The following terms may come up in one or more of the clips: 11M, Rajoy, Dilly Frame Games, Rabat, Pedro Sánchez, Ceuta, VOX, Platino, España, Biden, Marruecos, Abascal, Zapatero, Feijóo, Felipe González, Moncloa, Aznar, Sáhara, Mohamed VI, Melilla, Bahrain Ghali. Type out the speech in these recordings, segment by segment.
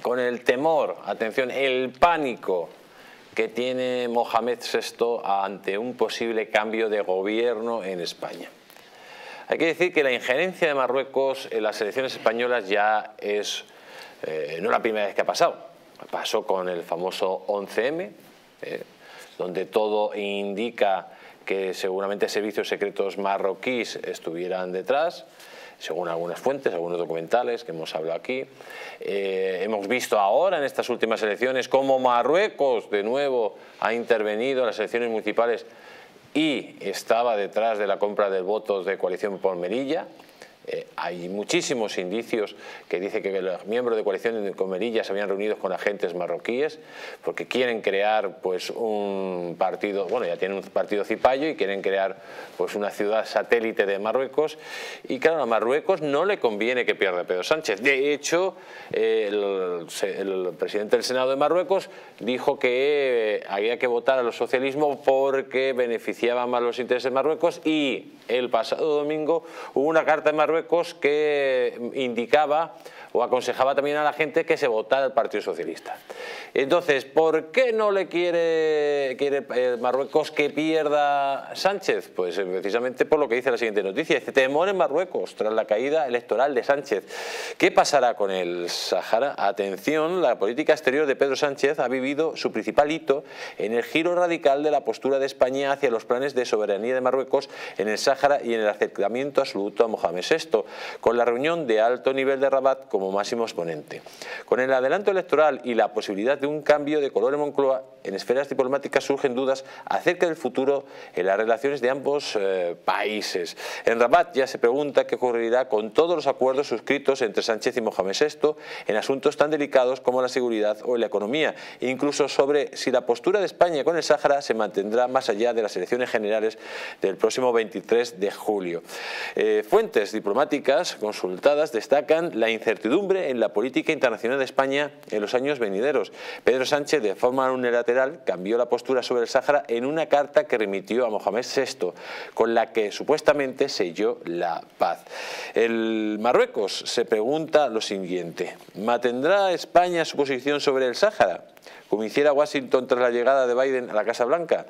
con el temor, atención, el pánico que tiene Mohamed VI ante un posible cambio de gobierno en España. Hay que decir que la injerencia de Marruecos en las elecciones españolas ya es, no la primera vez que ha pasado. Pasó con el famoso 11M, donde todo indica que seguramente servicios secretos marroquíes estuvieran detrás, según algunas fuentes, algunos documentales que hemos hablado aquí. Hemos visto ahora en estas últimas elecciones cómo Marruecos de nuevo ha intervenido en las elecciones municipales y estaba detrás de la compra de votos de coalición por Melilla. Hay muchísimos indicios que dicen que los miembros de coalición con Melilla se habían reunido con agentes marroquíes porque quieren crear pues un partido, bueno, ya tienen un partido cipayo y quieren crear pues una ciudad satélite de Marruecos, y claro, a Marruecos no le conviene que pierda Pedro Sánchez. De hecho, el presidente del Senado de Marruecos dijo que había que votar a los socialismos porque beneficiaban más los intereses de Marruecos, y el pasado domingo hubo una carta de Marruecos que indicaba o aconsejaba también a la gente que se votara al Partido Socialista. Entonces, ¿por qué no le quiere Marruecos que pierda Sánchez? Pues precisamente por lo que dice la siguiente noticia. Este temor en Marruecos tras la caída electoral de Sánchez. ¿Qué pasará con el Sáhara? Atención, la política exterior de Pedro Sánchez ha vivido su principal hito en el giro radical de la postura de España hacia los planes de soberanía de Marruecos en el Sáhara y en el acercamiento absoluto a Mohamed VI, con la reunión de alto nivel de Rabat como máximo exponente. Con el adelanto electoral y la posibilidad de un cambio de color en Moncloa, en esferas diplomáticas surgen dudas acerca del futuro en las relaciones de ambos países. En Rabat ya se pregunta qué ocurrirá con todos los acuerdos suscritos entre Sánchez y Mohamed VI en asuntos tan delicados como la seguridad o la economía, incluso sobre si la postura de España con el Sáhara se mantendrá más allá de las elecciones generales del próximo 23 de julio. Fuentes diplomáticas consultadas destacan la incertidumbre en la política internacional de España en los años venideros. Pedro Sánchez, de forma unilateral, cambió la postura sobre el Sáhara en una carta que remitió a Mohamed VI, con la que supuestamente selló la paz. El Marruecos se pregunta lo siguiente: ¿mantendrá España su posición sobre el Sáhara, como hiciera Washington tras la llegada de Biden a la Casa Blanca?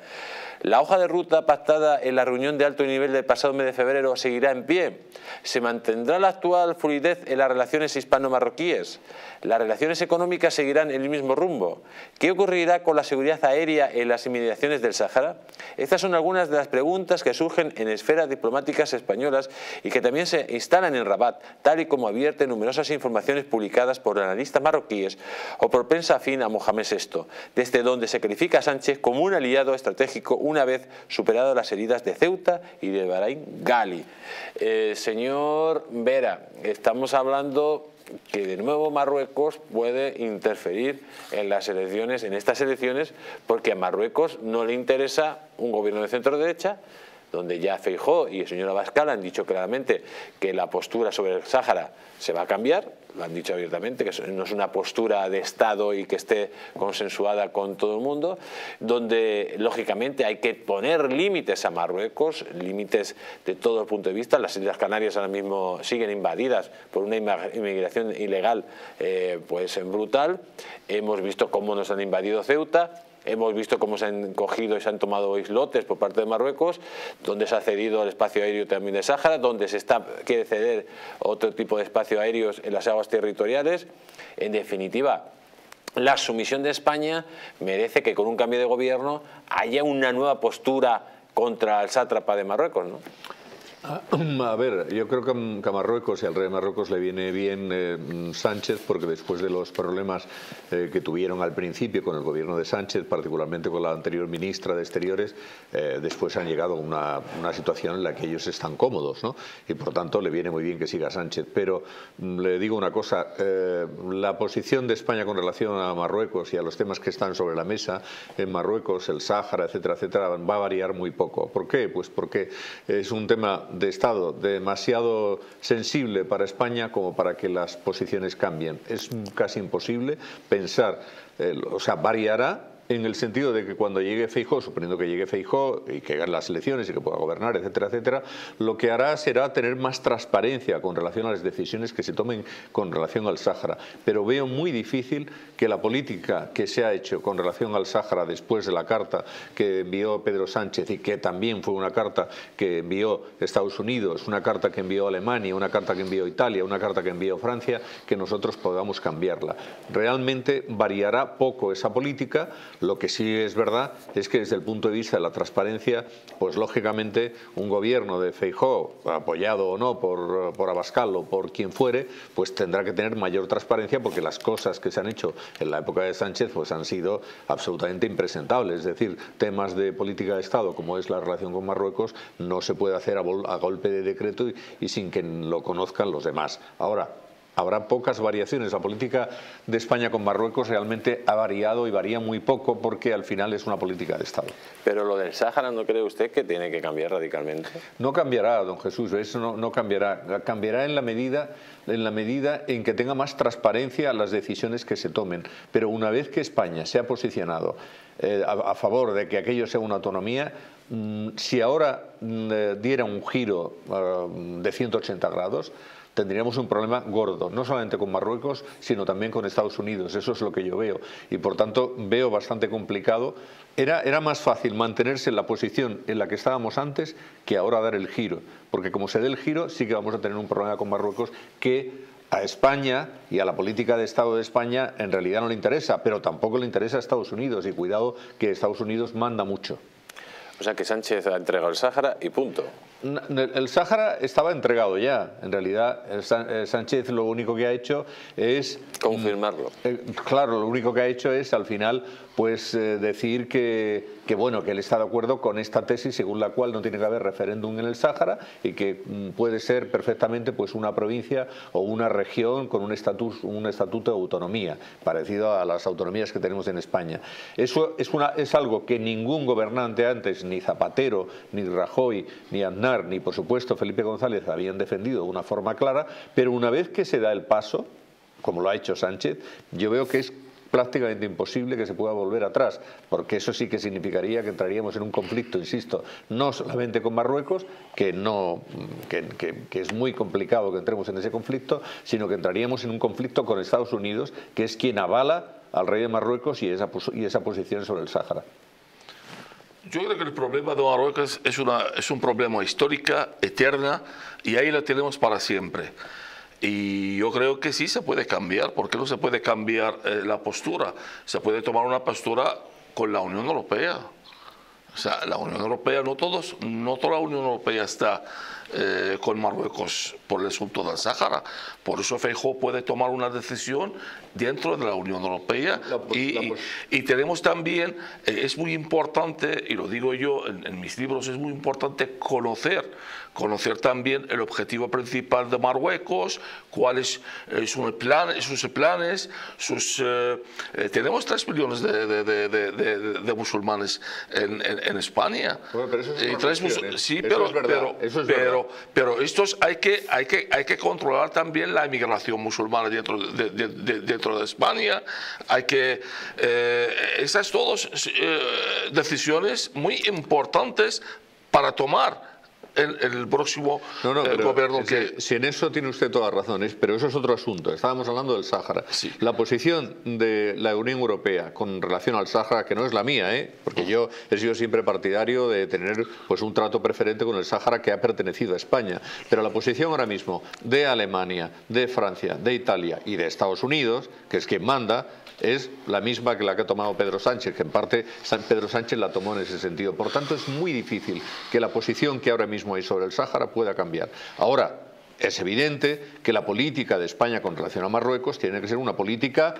¿La hoja de ruta pactada en la reunión de alto nivel del pasado mes de febrero seguirá en pie? ¿Se mantendrá la actual fluidez en las relaciones hispano-marroquíes? ¿Las relaciones económicas seguirán el mismo rumbo? ¿Qué ocurrirá con la seguridad aérea en las inmediaciones del Sáhara? Estas son algunas de las preguntas que surgen en esferas diplomáticas españolas y que también se instalan en Rabat, tal y como advierten numerosas informaciones publicadas por analistas marroquíes o por prensa afín a Mohamed VI, desde donde se califica a Sánchez como un aliado estratégico una vez superado las heridas de Ceuta y de Bahrain Ghali. Señor Vera, estamos hablando que de nuevo Marruecos puede interferir en las elecciones, en estas elecciones, porque a Marruecos no le interesa un gobierno de centro derecha, donde ya Feijóo y el señor Abascal han dicho claramente que la postura sobre el Sáhara se va a cambiar, lo han dicho abiertamente, que no es una postura de Estado y que esté consensuada con todo el mundo, donde lógicamente hay que poner límites a Marruecos, límites de todo el punto de vista. Las Islas Canarias ahora mismo siguen invadidas por una inmigración ilegal pues brutal. Hemos visto cómo nos han invadido Ceuta. Hemos visto cómo se han cogido y se han tomado islotes por parte de Marruecos, donde se ha cedido el espacio aéreo también de Sáhara, donde se quiere ceder otro tipo de espacio aéreos en las aguas territoriales. En definitiva, la sumisión de España merece que con un cambio de gobierno haya una nueva postura contra el sátrapa de Marruecos, ¿no? A ver, yo creo que a Marruecos y al rey de Marruecos le viene bien Sánchez, porque después de los problemas que tuvieron al principio con el gobierno de Sánchez, particularmente con la anterior ministra de Exteriores, después han llegado a una situación en la que ellos están cómodos, ¿no? Y por tanto le viene muy bien que siga Sánchez. Pero le digo una cosa, la posición de España con relación a Marruecos y a los temas que están sobre la mesa en Marruecos, el Sáhara, etcétera, etcétera, va a variar muy poco. ¿Por qué? Pues porque es un tema de Estado demasiado sensible para España como para que las posiciones cambien. Es casi imposible pensar, o sea, variará en el sentido de que cuando llegue Feijóo, suponiendo que llegue Feijóo y que gane las elecciones y que pueda gobernar, etcétera, etcétera, lo que hará será tener más transparencia con relación a las decisiones que se tomen con relación al Sáhara. Pero veo muy difícil que la política que se ha hecho con relación al Sáhara después de la carta que envió Pedro Sánchez, y que también fue una carta que envió Estados Unidos, una carta que envió Alemania, una carta que envió Italia, una carta que envió Francia, que nosotros podamos cambiarla. Realmente variará poco esa política. Lo que sí es verdad es que desde el punto de vista de la transparencia, pues lógicamente un gobierno de Feijóo, apoyado o no por Abascal o por quien fuere, pues tendrá que tener mayor transparencia, porque las cosas que se han hecho en la época de Sánchez pues han sido absolutamente impresentables. Es decir, temas de política de Estado como es la relación con Marruecos no se puede hacer a golpe de decreto y sin que lo conozcan los demás. Ahora, habrá pocas variaciones. La política de España con Marruecos realmente ha variado y varía muy poco, porque al final es una política de Estado. Pero lo del Sáhara, ¿no cree usted que tiene que cambiar radicalmente? No cambiará, don Jesús, eso no cambiará. Cambiará en la medida en que tenga más transparencia las decisiones que se tomen. Pero una vez que España se ha posicionado a favor de que aquello sea una autonomía, si ahora diera un giro de 180 grados, tendríamos un problema gordo, no solamente con Marruecos, sino también con Estados Unidos. Eso es lo que yo veo, y por tanto veo bastante complicado. Era más fácil mantenerse en la posición en la que estábamos antes que ahora dar el giro, porque como se dé el giro sí que vamos a tener un problema con Marruecos que a España y a la política de Estado de España en realidad no le interesa, pero tampoco le interesa a Estados Unidos, y cuidado que Estados Unidos manda mucho. O sea que Sánchez ha entregado el Sáhara y punto. El Sáhara estaba entregado ya. En realidad Sánchez lo único que ha hecho es confirmarlo. Claro, lo único que ha hecho es al final pues decir que bueno, que él está de acuerdo con esta tesis según la cual no tiene que haber referéndum en el Sáhara y que puede ser perfectamente pues una provincia o una región con un estatuto de autonomía parecido a las autonomías que tenemos en España. Eso es algo que ningún gobernante antes, ni Zapatero, ni Rajoy, ni Aznar, ni por supuesto Felipe González, habían defendido de una forma clara. Pero una vez que se da el paso, como lo ha hecho Sánchez, yo veo que es prácticamente imposible que se pueda volver atrás, porque eso sí que significaría que entraríamos en un conflicto, insisto, no solamente con Marruecos, que es muy complicado que entremos en ese conflicto, sino que entraríamos en un conflicto con Estados Unidos, que es quien avala al rey de Marruecos y esa posición sobre el Sáhara. Yo creo que el problema de Marruecos es un problema histórico, eterno, y ahí lo tenemos para siempre. Y yo creo que sí se puede cambiar, porque no se puede cambiar la postura. Se puede tomar una postura con la Unión Europea. O sea, la Unión Europea, no toda la Unión Europea está con Marruecos por el asunto del Sáhara. Por eso Feijóo puede tomar una decisión dentro de la Unión Europea. Y tenemos también, es muy importante, y lo digo yo en mis libros, es muy importante conocer también el objetivo principal de Marruecos, cuáles son sus planes, tenemos 3 millones de musulmanes en España. Bueno, pero eso es sí, pero eso es verdad. Pero estos hay que controlar también la inmigración musulmana dentro de España. Hay que esas todas decisiones muy importantes para tomar el próximo gobierno. Si en eso tiene usted todas razones, pero eso es otro asunto. Estábamos hablando del Sáhara. Sí. La posición de la Unión Europea con relación al Sáhara, que no es la mía, porque yo he sido siempre partidario de tener pues un trato preferente con el Sáhara, que ha pertenecido a España. Pero la posición ahora mismo de Alemania, de Francia, de Italia y de Estados Unidos, que es quien manda, es la misma que la que ha tomado Pedro Sánchez, que en parte Pedro Sánchez la tomó en ese sentido. Por tanto, es muy difícil que la posición que ahora mismo hay sobre el Sáhara pueda cambiar. Ahora, es evidente que la política de España con relación a Marruecos tiene que ser una política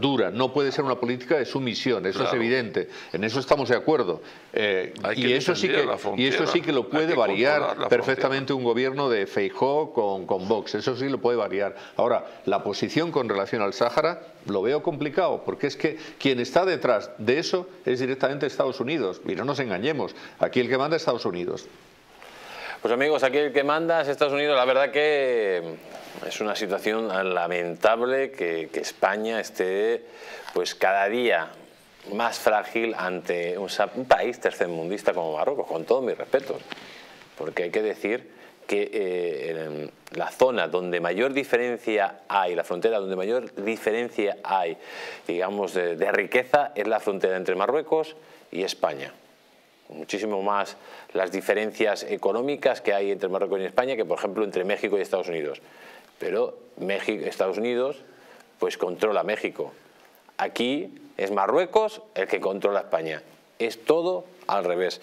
dura, no puede ser una política de sumisión, eso es evidente, en eso estamos de acuerdo. Y eso sí que lo puede variar perfectamente un gobierno de Feijóo con VOX, eso sí lo puede variar. Ahora, la posición con relación al Sáhara lo veo complicado, porque es que quien está detrás de eso es directamente Estados Unidos, y no nos engañemos, aquí el que manda es Estados Unidos. Pues amigos, aquí el que manda es Estados Unidos. La verdad que es una situación lamentable que España esté pues cada día más frágil ante un país tercermundista como Marruecos, con todos mis respetos. Porque hay que decir que la zona donde mayor diferencia hay, la frontera donde mayor diferencia hay, digamos, de riqueza, es la frontera entre Marruecos y España. Muchísimo más las diferencias económicas que hay entre Marruecos y España que, por ejemplo, entre México y Estados Unidos. Pero México, Estados Unidos, pues controla México. Aquí es Marruecos el que controla España. Es todo al revés.